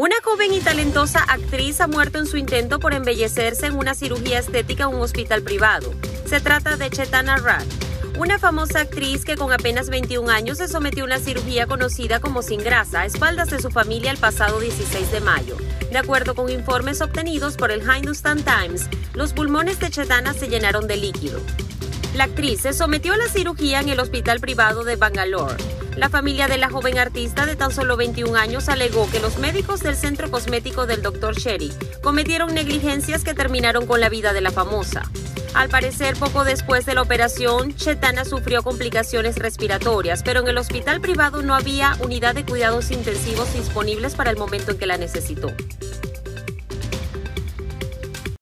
Una joven y talentosa actriz ha muerto en su intento por embellecerse en una cirugía estética en un hospital privado. Se trata de Chethana Raj, una famosa actriz que con apenas 21 años se sometió a una cirugía conocida como sin grasa a espaldas de su familia el pasado 16 de mayo. De acuerdo con informes obtenidos por el Hindustan Times, los pulmones de Chethana se llenaron de líquido. La actriz se sometió a la cirugía en el hospital privado de Bangalore. La familia de la joven artista de tan solo 21 años alegó que los médicos del centro cosmético del Dr. Sherry cometieron negligencias que terminaron con la vida de la famosa. Al parecer, poco después de la operación, Chethana sufrió complicaciones respiratorias, pero en el hospital privado no había unidad de cuidados intensivos disponibles para el momento en que la necesitó.